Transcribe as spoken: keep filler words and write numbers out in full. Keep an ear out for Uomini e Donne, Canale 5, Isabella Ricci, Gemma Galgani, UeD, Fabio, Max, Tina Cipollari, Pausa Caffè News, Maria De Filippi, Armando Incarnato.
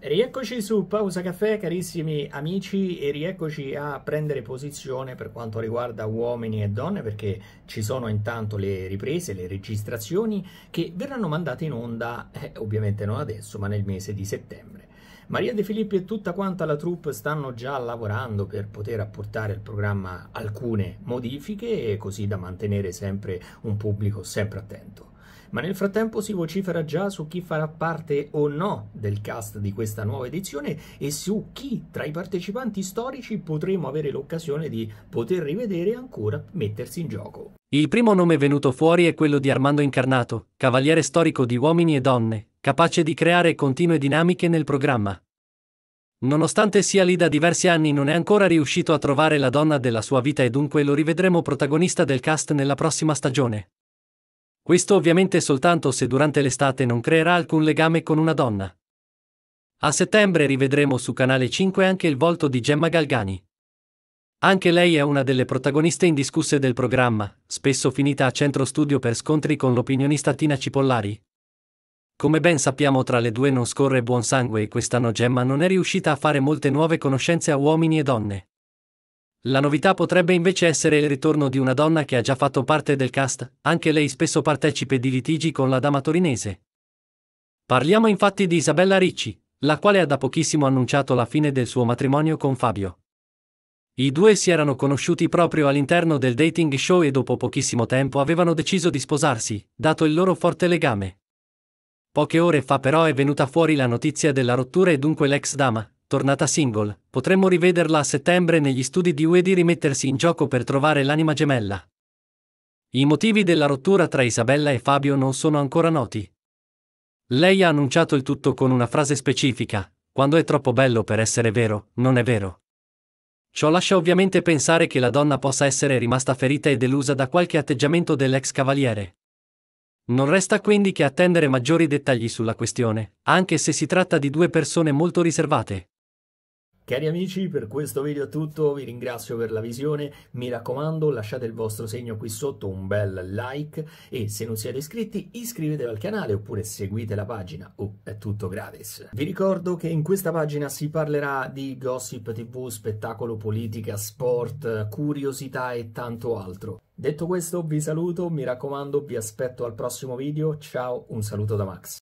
Rieccoci su Pausa Caffè, carissimi amici, e rieccoci a prendere posizione per quanto riguarda Uomini e Donne, perché ci sono intanto le riprese, le registrazioni che verranno mandate in onda, eh, ovviamente non adesso, ma nel mese di settembre. Maria De Filippi e tutta quanta la troupe stanno già lavorando per poter apportare al programma alcune modifiche, e così da mantenere sempre un pubblico sempre attento. Ma nel frattempo si vocifera già su chi farà parte o no del cast di questa nuova edizione e su chi tra i partecipanti storici potremo avere l'occasione di poter rivedere ancora mettersi in gioco. Il primo nome venuto fuori è quello di Armando Incarnato, cavaliere storico di Uomini e Donne, capace di creare continue dinamiche nel programma. Nonostante sia lì da diversi anni, non è ancora riuscito a trovare la donna della sua vita e dunque lo rivedremo protagonista del cast nella prossima stagione. Questo ovviamente soltanto se durante l'estate non creerà alcun legame con una donna. A settembre rivedremo su Canale cinque anche il volto di Gemma Galgani. Anche lei è una delle protagoniste indiscusse del programma, spesso finita a centro studio per scontri con l'opinionista Tina Cipollari. Come ben sappiamo, tra le due non scorre buon sangue e quest'anno Gemma non è riuscita a fare molte nuove conoscenze a Uomini e Donne. La novità potrebbe invece essere il ritorno di una donna che ha già fatto parte del cast, anche lei spesso partecipe di litigi con la dama torinese. Parliamo infatti di Isabella Ricci, la quale ha da pochissimo annunciato la fine del suo matrimonio con Fabio. I due si erano conosciuti proprio all'interno del dating show e dopo pochissimo tempo avevano deciso di sposarsi, dato il loro forte legame. Poche ore fa però è venuta fuori la notizia della rottura e dunque l'ex dama, tornata single, potremmo rivederla a settembre negli studi di U E D rimettersi in gioco per trovare l'anima gemella. I motivi della rottura tra Isabella e Fabio non sono ancora noti. Lei ha annunciato il tutto con una frase specifica: quando è troppo bello per essere vero, non è vero. Ciò lascia ovviamente pensare che la donna possa essere rimasta ferita e delusa da qualche atteggiamento dell'ex cavaliere. Non resta quindi che attendere maggiori dettagli sulla questione, anche se si tratta di due persone molto riservate. Cari amici, per questo video è tutto, vi ringrazio per la visione, mi raccomando lasciate il vostro segno qui sotto, un bel like, e se non siete iscritti iscrivetevi al canale oppure seguite la pagina, oh, è tutto gratis. Vi ricordo che in questa pagina si parlerà di gossip tivù, spettacolo, politica, sport, curiosità e tanto altro. Detto questo vi saluto, mi raccomando vi aspetto al prossimo video, ciao, un saluto da Max.